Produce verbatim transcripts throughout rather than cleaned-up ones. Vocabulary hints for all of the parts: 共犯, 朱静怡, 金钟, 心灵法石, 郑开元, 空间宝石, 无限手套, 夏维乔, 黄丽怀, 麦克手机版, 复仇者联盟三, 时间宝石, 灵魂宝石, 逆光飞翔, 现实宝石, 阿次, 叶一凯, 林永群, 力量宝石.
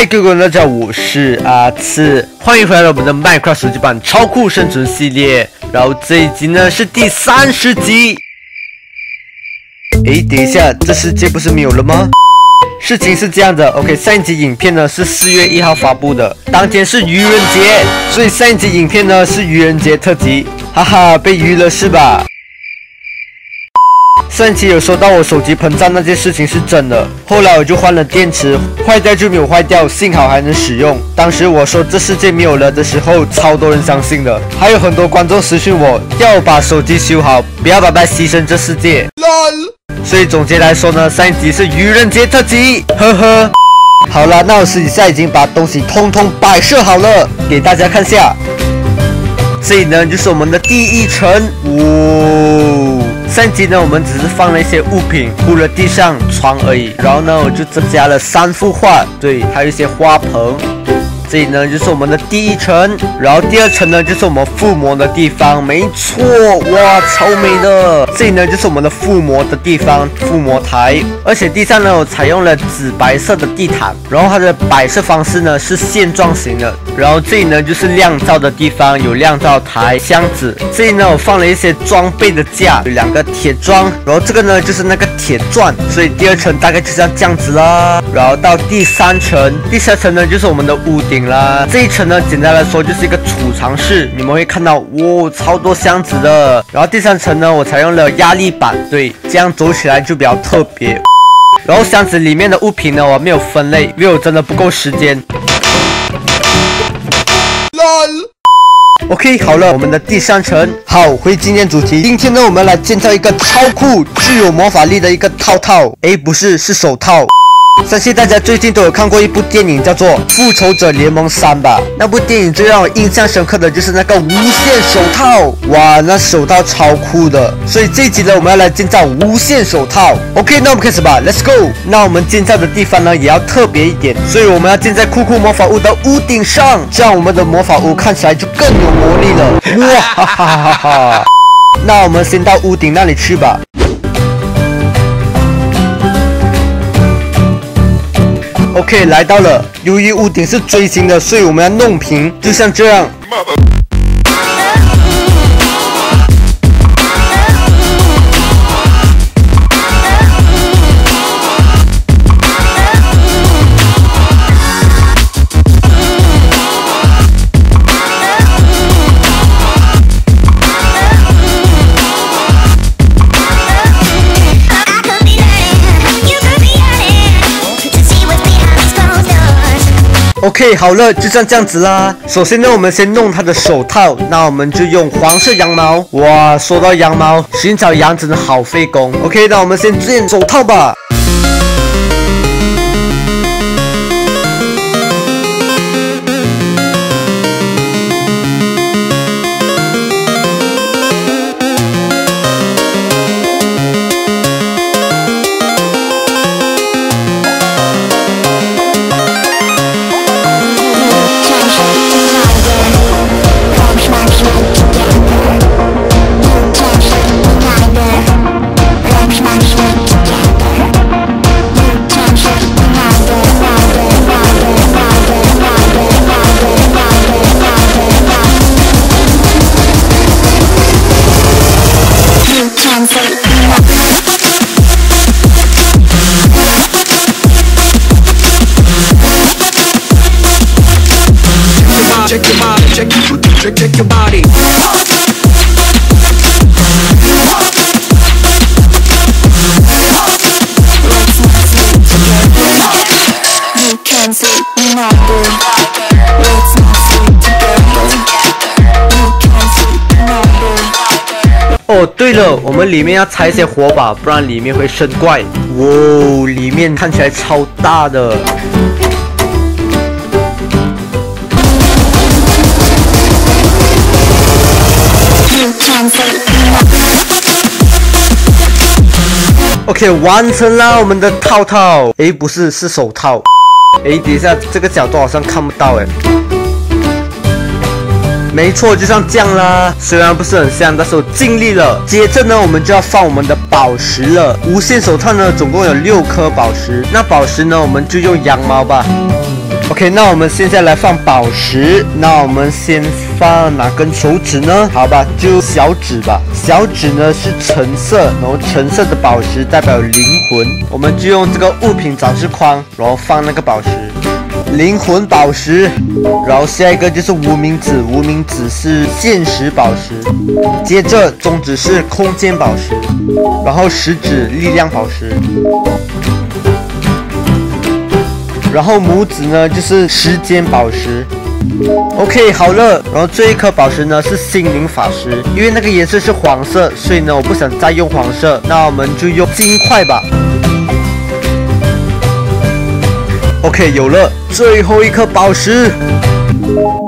嗨，各位，大家好，我是阿次，欢迎回来我们的麦克手机版超酷生存系列。然后这一集呢是第三十集。诶，等一下，这世界不是没有了吗？事情是这样的 ，OK， 上一集影片呢是四月一号发布的，当天是愚人节，所以上一集影片呢是愚人节特辑，哈哈，被愚了是吧？ 上期有说到我手机膨胀那件事情是真的，后来我就换了电池，坏掉就没有坏掉，幸好还能使用。当时我说这世界没有了的时候，超多人相信的，还有很多观众私讯我要我把手机修好，不要白白牺牲这世界。L O L 所以总结来说呢，上一集是愚人节特辑，呵呵。好啦，那我私底下已经把东西通通摆设好了，给大家看下。这里呢就是我们的第一层，哦。 上集呢，我们只是放了一些物品，铺了地上床而已。然后呢，我就增加了三幅画，对，还有一些花盆。这里呢，就是我们的第一层，然后第二层呢，就是我们附魔的地方，没错，哇，超美的。这里呢，就是我们的附魔的地方，附魔台。而且地上呢，我采用了紫白色的地毯，然后它的摆设方式呢是线状型的。然后这里呢，就是酿造的地方，有酿造台、箱子。这里呢，我放了一些装备的架，有两个。 铁桩，然后这个呢就是那个铁钻，所以第二层大概就是要这样子啦。然后到第三层，第三层呢就是我们的屋顶啦。这一层呢，简单来说就是一个储藏室，你们会看到哇，超多箱子的。然后第三层呢，我采用了压力板，对，这样走起来就比较特别。然后箱子里面的物品呢，我没有分类，因为我真的不够时间。L O L OK， 好了，我们的第三层，好，回今天主题。今天呢，我们来建造一个超酷、具有魔法力的一个套套。诶，不是，是手套。相信大家最近都有看过一部电影，叫做《复仇者联盟三》吧？那部电影最让我印象深刻的就是那个无限手套，哇，那手套超酷的。所以这一集呢，我们要来建造无限手套。OK， 那我们开始吧 ，Let's go。那我们建造的地方呢，也要特别一点，所以我们要建在酷酷魔法屋的屋顶上，这样我们的魔法屋看起来就更有魔力了。哇哈哈哈哈！那我们先到屋顶那里去吧。 OK， 来到了。由于屋顶是锥形的，所以我们要弄平，就像这样。OK， 好了，就像这样子啦。首先呢，我们先弄它的手套，那我们就用黄色羊毛。哇，说到羊毛，寻找羊真的好费工。OK， 那我们先建手套吧。 Check your body. You can't sleep another. Let's not sleep together. You can't sleep another. 哦，对了，我们里面要拆一些火把，不然里面会生怪。哇，里面看起来超大的。 OK， 完成了我们的套套。诶，不是，是手套。诶，等一下，这个角度好像看不到诶。没错，就像这样啦。虽然不是很像，但是我尽力了。接着呢，我们就要放我们的宝石了。无限手套呢，总共有六颗宝石。那宝石呢，我们就用羊毛吧。嗯 OK， 那我们现在来放宝石。那我们先放哪根手指呢？好吧，就小指吧。小指呢是橙色，然后橙色的宝石代表灵魂。我们就用这个物品展示框，然后放那个宝石。 灵魂宝石，然后下一个就是无名指，无名指是现实宝石，接着中指是空间宝石，然后食指力量宝石，然后拇指呢就是时间宝石。 OK， 好了，然后这一颗宝石呢是心灵法石，因为那个颜色是黄色，所以呢我不想再用黄色，那我们就用金块吧。 OK， 有了最后一颗宝石。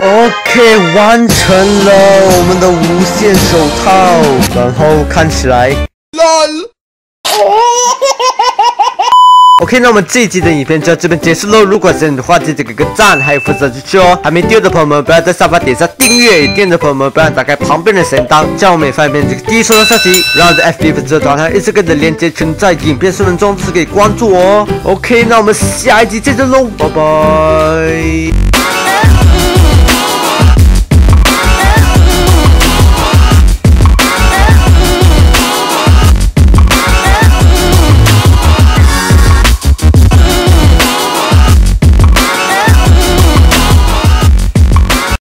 OK， 完成了我们的无限手套，然后看起来。OK， 那我们这一集的影片就到这边结束喽。如果喜欢你的话，记得给个赞，还有分享出去哦。还没订阅的朋友们，不要在下方点下订阅；订阅的朋友们，不要打开旁边的小铃铛，这样我们每发影片就第一收到消息。然后在 F B 粉丝团还有 Instagram 的链接全在影片说明中，是可以关注我哦。OK， 那我们下一集再见喽，拜拜。